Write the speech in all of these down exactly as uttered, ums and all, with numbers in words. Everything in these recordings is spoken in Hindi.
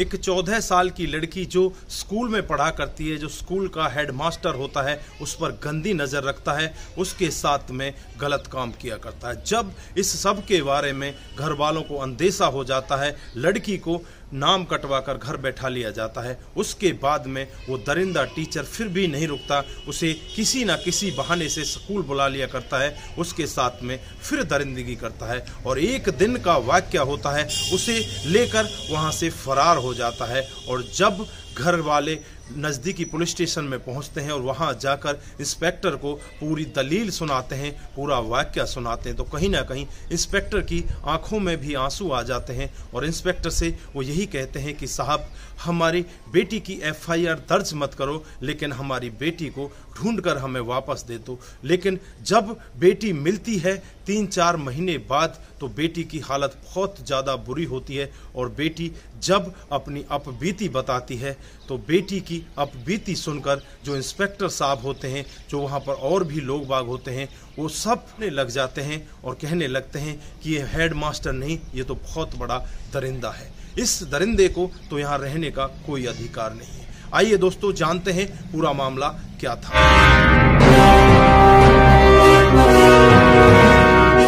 एक चौदह साल की लड़की जो स्कूल में पढ़ा करती है, जो स्कूल का हेडमास्टर होता है उस पर गंदी नज़र रखता है, उसके साथ में गलत काम किया करता है। जब इस सब के बारे में घर वालों को अंदेशा हो जाता है, लड़की को नाम कटवाकर घर बैठा लिया जाता है। उसके बाद में वो दरिंदा टीचर फिर भी नहीं रुकता, उसे किसी ना किसी बहाने से स्कूल बुला लिया करता है, उसके साथ में फिर दरिंदगी करता है और एक दिन का वाकया होता है, उसे लेकर वहाँ से फरार हो जाता है। और जब घर वाले नज़दीकी पुलिस स्टेशन में पहुंचते हैं और वहां जाकर इंस्पेक्टर को पूरी दलील सुनाते हैं, पूरा वाकया सुनाते हैं, तो कहीं ना कहीं इंस्पेक्टर की आंखों में भी आंसू आ जाते हैं और इंस्पेक्टर से वो यही कहते हैं कि साहब, हमारी बेटी की एफ आई आर दर्ज मत करो, लेकिन हमारी बेटी को ढूंढकर हमें वापस दे दो। लेकिन जब बेटी मिलती है तीन चार महीने बाद तो बेटी की हालत बहुत ज़्यादा बुरी होती है और बेटी जब अपनी अपबीती बताती है तो बेटी की अपबीती सुनकर जो इंस्पेक्टर साहब होते हैं, जो वहाँ पर और भी लोग बाग होते हैं, वो सब ने लग जाते हैं और कहने लगते हैं कि ये हेडमास्टर नहीं, ये तो बहुत बड़ा दरिंदा है, इस दरिंदे को तो यहाँ रहने का कोई अधिकार नहीं है। आइए दोस्तों जानते हैं पूरा मामला क्या था।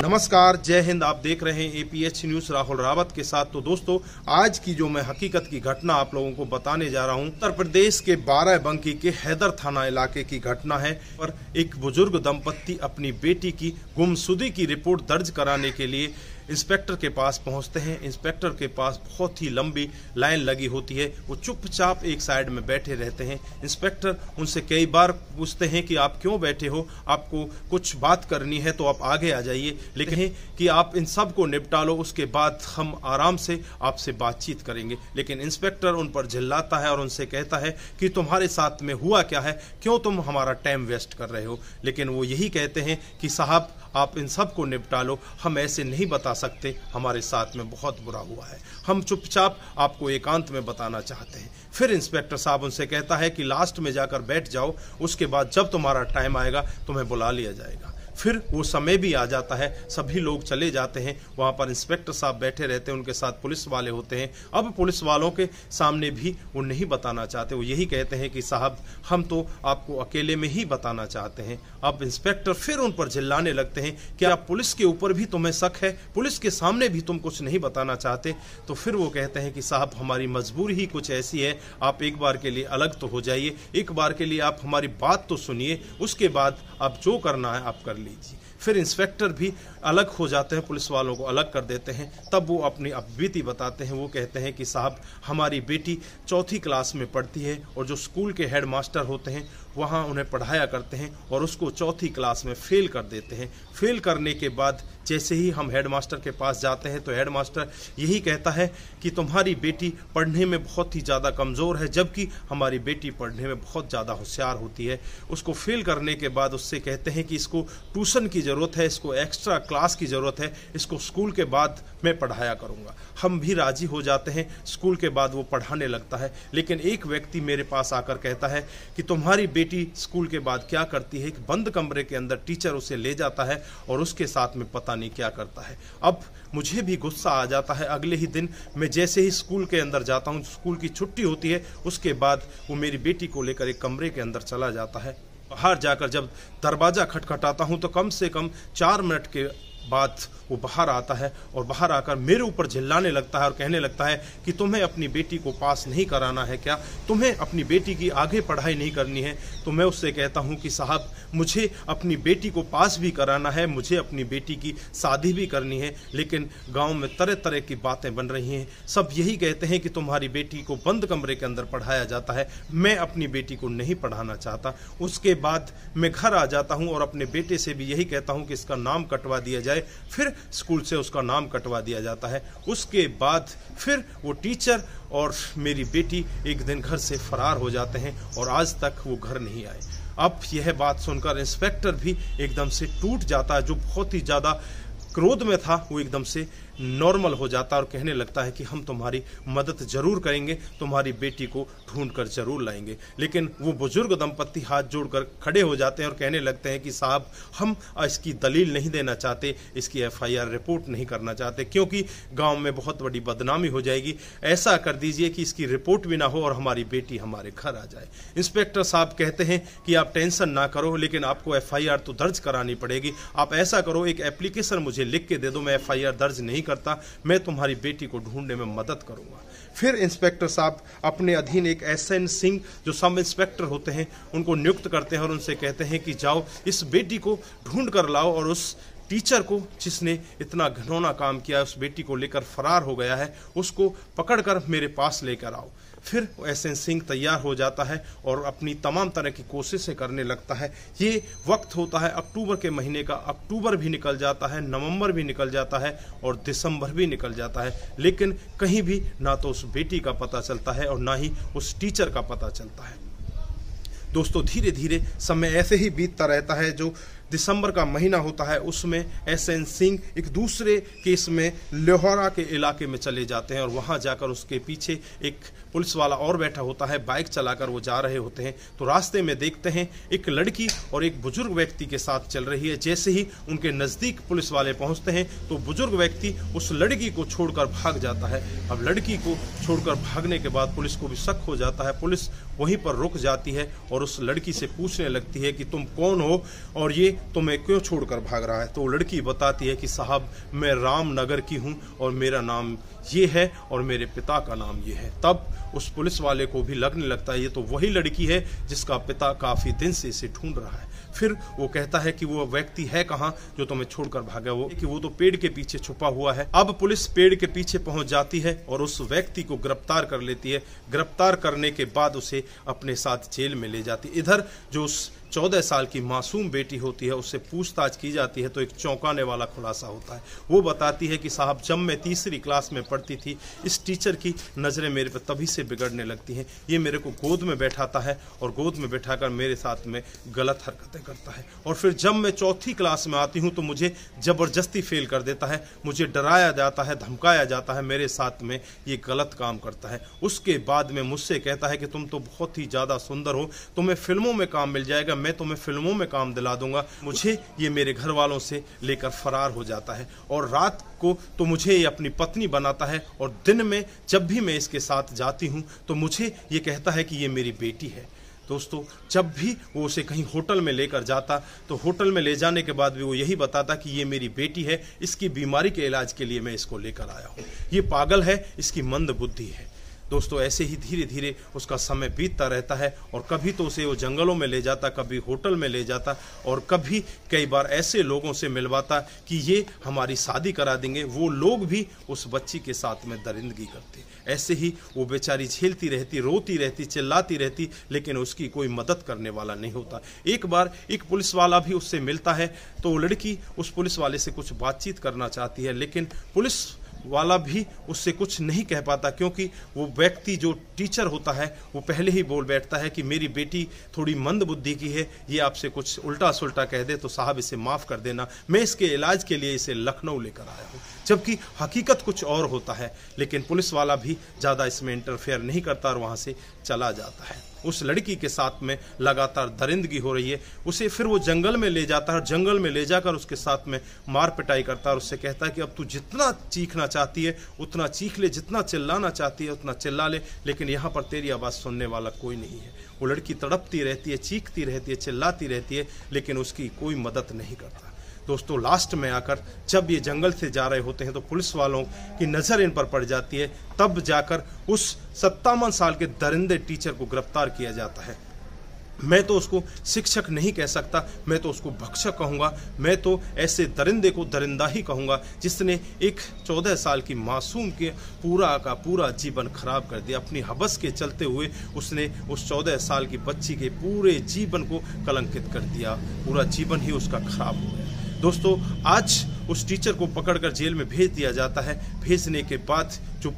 नमस्कार, जय हिंद। आप देख रहे हैं A P H news Rahul Rawat के साथ। तो दोस्तों आज की जो मैं हकीकत की घटना आप लोगों को बताने जा रहा हूं, उत्तर प्रदेश के बाराबंकी के हैदर थाना इलाके की घटना है। पर एक बुजुर्ग दंपत्ति अपनी बेटी की गुमशुदगी की रिपोर्ट दर्ज कराने के लिए इंस्पेक्टर के पास पहुंचते हैं। इंस्पेक्टर के पास बहुत ही लंबी लाइन लगी होती है, वो चुपचाप एक साइड में बैठे रहते हैं। इंस्पेक्टर उनसे कई बार पूछते हैं कि आप क्यों बैठे हो, आपको कुछ बात करनी है तो आप आगे आ जाइए, लेकिन कि आप इन सब को निपटा लो, उसके बाद हम आराम से आपसे बातचीत करेंगे। लेकिन इंस्पेक्टर उन पर झिल्लाता है और उनसे कहता है कि तुम्हारे साथ में हुआ क्या है, क्यों तुम हमारा टाइम वेस्ट कर रहे हो। लेकिन वो यही कहते हैं कि साहब, आप इन सब को निपटा लो, हम ऐसे नहीं बता सकते, हमारे साथ में बहुत बुरा हुआ है, हम चुपचाप आपको एकांत में बताना चाहते हैं। फिर इंस्पेक्टर साहब उनसे कहता है कि लास्ट में जाकर बैठ जाओ, उसके बाद जब तुम्हारा टाइम आएगा तुम्हें बुला लिया जाएगा। फिर वो समय भी आ जाता है, सभी लोग चले जाते हैं, वहाँ पर इंस्पेक्टर साहब बैठे रहते हैं, उनके साथ पुलिस वाले होते हैं। अब पुलिस वालों के सामने भी वो नहीं बताना चाहते, वो यही कहते हैं कि साहब, हम तो आपको अकेले में ही बताना चाहते हैं। अब इंस्पेक्टर फिर उन पर झिल्लाने लगते हैं, क्या पुलिस के ऊपर भी तुम्हें शक है, पुलिस के सामने भी तुम कुछ नहीं बताना चाहते। तो फिर वो कहते हैं कि साहब, हमारी मजबूरी ही कुछ ऐसी है, आप एक बार के लिए अलग तो हो जाइए, एक बार के लिए आप हमारी बात तो सुनिए, उसके बाद आप जो करना है आप कर लीजिए। फिर इंस्पेक्टर भी अलग हो जाते हैं, पुलिस वालों को अलग कर देते हैं। तब वो अपनी अपबीती बताते हैं, वो कहते हैं कि साहब, हमारी बेटी चौथी क्लास में पढ़ती है और जो स्कूल के हेडमास्टर होते हैं वहाँ उन्हें पढ़ाया करते हैं और उसको चौथी क्लास में फेल कर देते हैं। फेल करने के बाद जैसे ही हम हेडमास्टर के पास जाते हैं तो हेडमास्टर यही कहता है कि तुम्हारी बेटी पढ़ने में बहुत ही ज़्यादा कमज़ोर है, जबकि हमारी बेटी पढ़ने में बहुत ज़्यादा होशियार होती है। उसको फेल करने के बाद उससे कहते हैं कि इसको ट्यूशन की ज़रूरत है, इसको एक्स्ट्रा क्लास की ज़रूरत है, इसको स्कूल के बाद मैं पढ़ाया करूँगा। हम भी राजी हो जाते हैं, स्कूल के बाद वो पढ़ाने लगता है। लेकिन एक व्यक्ति मेरे पास आकर कहता है कि तुम्हारी बेटी स्कूल के बाद क्या करती है, एक बंद कमरे के अंदर टीचर उसे ले जाता है और उसके साथ में पता नहीं क्या करता है। अब मुझे भी गुस्सा आ जाता है। अगले ही दिन मैं जैसे ही स्कूल के अंदर जाता हूँ, स्कूल की छुट्टी होती है, उसके बाद वो मेरी बेटी को लेकर एक कमरे के अंदर चला जाता है। बाहर जाकर जब दरवाज़ा खटखटाता हूँ तो कम से कम चार मिनट के बाद वो बाहर आता है और बाहर आकर मेरे ऊपर झिल्लाने लगता है और कहने लगता है कि तुम्हें अपनी बेटी को पास नहीं कराना है क्या, तुम्हें अपनी बेटी की आगे पढ़ाई नहीं करनी है। तो मैं उससे कहता हूँ कि साहब, मुझे अपनी बेटी को पास भी कराना है, मुझे अपनी बेटी की शादी भी करनी है। लेकिन गाँव में तरह तरह की बातें बन रही हैं, सब यही कहते हैं कि तुम्हारी बेटी को बंद कमरे के अंदर पढ़ाया जाता है, मैं अपनी बेटी को नहीं पढ़ाना चाहता। उसके बाद मैं घर आ जाता हूँ और अपने बेटे से भी यही कहता हूँ कि इसका नाम कटवा दिया जाए। फिर स्कूल से उसका नाम कटवा दिया जाता है। उसके बाद फिर वो टीचर और मेरी बेटी एक दिन घर से फरार हो जाते हैं और आज तक वो घर नहीं आए। अब यह बात सुनकर इंस्पेक्टर भी एकदम से टूट जाता है, जो बहुत ही ज़्यादा क्रोध में था वो एकदम से नॉर्मल हो जाता है और कहने लगता है कि हम तुम्हारी मदद जरूर करेंगे, तुम्हारी बेटी को ढूंढ कर जरूर लाएंगे। लेकिन वो बुजुर्ग दंपत्ति हाथ जोड़कर खड़े हो जाते हैं और कहने लगते हैं कि साहब, हम इसकी दलील नहीं देना चाहते, इसकी एफ आई आर रिपोर्ट नहीं करना चाहते, क्योंकि गाँव में बहुत बड़ी बदनामी हो जाएगी। ऐसा कर दीजिए कि इसकी रिपोर्ट भी ना हो और हमारी बेटी हमारे घर आ जाए। इंस्पेक्टर साहब कहते हैं कि आप टेंशन ना करो, लेकिन आपको एफ आई आर तो दर्ज करानी पड़ेगी। आप ऐसा करो, एक एप्लीकेशन मुझे लिख के दे दो, मैं एफ आई आर दर्ज नहीं करता, मैं तुम्हारी बेटी को ढूंढने में मदद करूंगा। फिर इंस्पेक्टर साहब अपने अधीन एक एस एन सिंह जो सब इंस्पेक्टर होते हैं उनको नियुक्त करते हैं और उनसे कहते हैं कि जाओ इस बेटी को ढूंढ कर लाओ और उस टीचर को जिसने इतना घिनौना काम किया, उस बेटी को लेकर फरार हो गया है, उसको पकड़कर मेरे पास लेकर आओ। फिर एस एन सिंह तैयार हो जाता है और अपनी तमाम तरह की कोशिशें करने लगता है। ये वक्त होता है अक्टूबर के महीने का। अक्टूबर भी निकल जाता है, नवंबर भी निकल जाता है और दिसंबर भी निकल जाता है, लेकिन कहीं भी ना तो उस बेटी का पता चलता है और ना ही उस टीचर का पता चलता है। दोस्तों, धीरे धीरे समय ऐसे ही बीतता रहता है। जो दिसंबर का महीना होता है उसमें एस एन सिंह एक दूसरे केस में लोहारा के इलाके में चले जाते हैं और वहां जाकर उसके पीछे एक पुलिस वाला और बैठा होता है। बाइक चलाकर वो जा रहे होते हैं तो रास्ते में देखते हैं एक लड़की और एक बुजुर्ग व्यक्ति के साथ चल रही है। जैसे ही उनके नज़दीक पुलिस वाले पहुंचते हैं तो बुजुर्ग व्यक्ति उस लड़की को छोड़कर भाग जाता है। अब लड़की को छोड़कर भागने के बाद पुलिस को भी शक हो जाता है। पुलिस वहीं पर रुक जाती है और उस लड़की से पूछने लगती है कि तुम कौन हो और ये तुम्हें क्यों छोड़कर भाग रहा है। तो लड़की बताती है कि साहब, मैं रामनगर की हूँ और मेरा नाम ये है और मेरे पिता का नाम ये है। तब उस पुलिस वाले को भी लगने लगता है ये तो वही लड़की है जिसका पिता काफ़ी दिन से इसे ढूंढ रहा है। फिर वो कहता है कि वो व्यक्ति है कहाँ जो तुम्हें छोड़कर भागा, वो कि वो तो पेड़ के पीछे छुपा हुआ है। अब पुलिस पेड़ के पीछे पहुंच जाती है और उस व्यक्ति को गिरफ्तार कर लेती है। गिरफ्तार करने के बाद उसे अपने साथ जेल में ले जाती है। इधर जो उस चौदह साल की मासूम बेटी होती है उससे पूछताछ की जाती है तो एक चौंकाने वाला खुलासा होता है। वो बताती है कि साहब, जब मैं तीसरी क्लास में पढ़ती थी, इस टीचर की नज़रें मेरे पर तभी से बिगड़ने लगती हैं। ये मेरे को गोद में बैठाता है और गोद में बैठाकर मेरे साथ में गलत हरकतें करता है। और फिर जब मैं चौथी क्लास में आती हूँ तो मुझे ज़बरदस्ती फेल कर देता है, मुझे डराया जाता है, धमकाया जाता है, मेरे साथ में ये गलत काम करता है। उसके बाद में मुझसे कहता है कि तुम तो बहुत ही ज़्यादा सुंदर हो, तुम्हें फिल्मों में काम मिल जाएगा, मैं तुम्हें फिल्मों में काम दिला दूंगा। मुझे ये मेरे घर वालों से लेकर फरार हो जाता है और रात को तो मुझे ये अपनी पत्नी बनाता है और दिन में जब भी मैं इसके साथ जाती हूँ तो मुझे ये कहता है कि ये मेरी बेटी है। दोस्तों, जब भी वो उसे कहीं होटल में लेकर जाता तो होटल में ले जाने के बाद भी वो यही बताता कि ये मेरी बेटी है, इसकी बीमारी के इलाज के लिए मैं इसको लेकर आया हूँ, ये पागल है, इसकी मंद बुद्धि है। दोस्तों, ऐसे ही धीरे धीरे उसका समय बीतता रहता है और कभी तो उसे वो जंगलों में ले जाता, कभी होटल में ले जाता और कभी कई बार ऐसे लोगों से मिलवाता कि ये हमारी शादी करा देंगे। वो लोग भी उस बच्ची के साथ में दरिंदगी करते। ऐसे ही वो बेचारी झेलती रहती, रोती रहती, चिल्लाती रहती, लेकिन उसकी कोई मदद करने वाला नहीं होता। एक बार एक पुलिस वाला भी उससे मिलता है तो लड़की उस पुलिस वाले से कुछ बातचीत करना चाहती है, लेकिन पुलिस वाला भी उससे कुछ नहीं कह पाता क्योंकि वो व्यक्ति जो टीचर होता है वो पहले ही बोल बैठता है कि मेरी बेटी थोड़ी मंद बुद्धि की है, ये आपसे कुछ उल्टा सुल्टा कह दे तो साहब इसे माफ़ कर देना, मैं इसके इलाज के लिए इसे लखनऊ लेकर आया हूँ। जबकि हकीकत कुछ और होता है, लेकिन पुलिस वाला भी ज़्यादा इसमें इंटरफेयर नहीं करता और वहाँ से चला जाता है। उस लड़की के साथ में लगातार दरिंदगी हो रही है। उसे फिर वो जंगल में ले जाता है और जंगल में ले जाकर उसके साथ में मार पिटाई करता है और उससे कहता है कि अब तू जितना चीखना चाहती है उतना चीख ले, जितना चिल्लाना चाहती है उतना चिल्ला ले, लेकिन यहाँ पर तेरी आवाज़ सुनने वाला कोई नहीं है। वो लड़की तड़पती रहती है, चीखती रहती है, चिल्लाती रहती है, लेकिन उसकी कोई मदद नहीं करता। दोस्तों, लास्ट में आकर जब ये जंगल से जा रहे होते हैं तो पुलिस वालों की नज़र इन पर पड़ जाती है। तब जाकर उस सत्तावन साल के दरिंदे टीचर को गिरफ्तार किया जाता है। मैं तो उसको शिक्षक नहीं कह सकता, मैं तो उसको भक्षक कहूँगा, मैं तो ऐसे दरिंदे को दरिंदा ही कहूँगा जिसने एक चौदह साल की मासूम के पूरा का पूरा जीवन खराब कर दिया। अपनी हवस के चलते हुए उसने उस चौदह साल की बच्ची के पूरे जीवन को कलंकित कर दिया, पूरा जीवन ही उसका खराब हो गया। दोस्तों, आज उस टीचर को पकड़कर जेल में भेज दिया जाता है। भेजने के बाद जो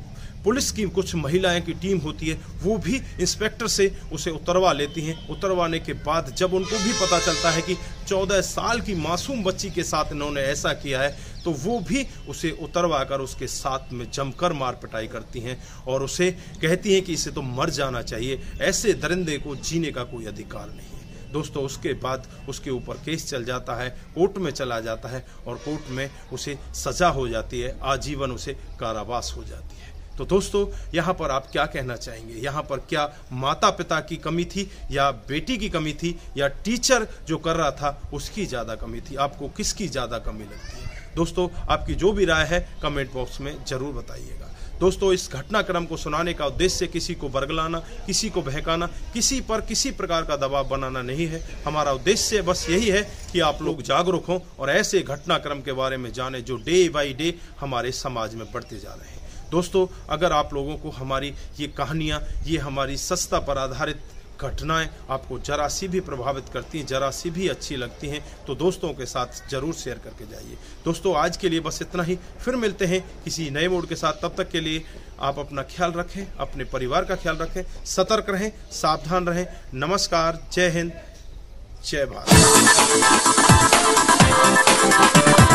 पुलिस की कुछ महिलाएं की टीम होती है वो भी इंस्पेक्टर से उसे उतरवा लेती हैं। उतरवाने के बाद जब उनको भी पता चलता है कि चौदह साल की मासूम बच्ची के साथ इन्होंने ऐसा किया है तो वो भी उसे उतरवा कर उसके साथ में जमकर मार पिटाई करती हैं और उसे कहती हैं कि इसे तो मर जाना चाहिए, ऐसे दरिंदे को जीने का कोई अधिकार नहीं है। दोस्तों, उसके बाद उसके ऊपर केस चल जाता है, कोर्ट में चला जाता है और कोर्ट में उसे सजा हो जाती है, आजीवन उसे कारावास हो जाती है। तो दोस्तों, यहाँ पर आप क्या कहना चाहेंगे? यहाँ पर क्या माता पिता की कमी थी या बेटी की कमी थी या टीचर जो कर रहा था उसकी ज़्यादा कमी थी? आपको किसकी ज़्यादा कमी लगती है? दोस्तों, आपकी जो भी राय है कमेंट बॉक्स में ज़रूर बताइएगा। दोस्तों, इस घटनाक्रम को सुनाने का उद्देश्य किसी को बरगलाना, किसी को बहकाना, किसी पर किसी प्रकार का दबाव बनाना नहीं है। हमारा उद्देश्य बस यही है कि आप लोग जागरूक हों और ऐसे घटनाक्रम के बारे में जानें जो डे बाई डे हमारे समाज में बढ़ते जा रहे हैं। दोस्तों, अगर आप लोगों को हमारी ये कहानियाँ, ये हमारी सस्ता पर आधारित घटनाएं आपको जरा सी भी प्रभावित करती हैं, जरा सी भी अच्छी लगती हैं तो दोस्तों के साथ ज़रूर शेयर करके जाइए। दोस्तों, आज के लिए बस इतना ही, फिर मिलते हैं किसी नए मोड़ के साथ। तब तक के लिए आप अपना ख्याल रखें, अपने परिवार का ख्याल रखें, सतर्क रहें, सावधान रहें। नमस्कार, जय हिंद, जय भारत।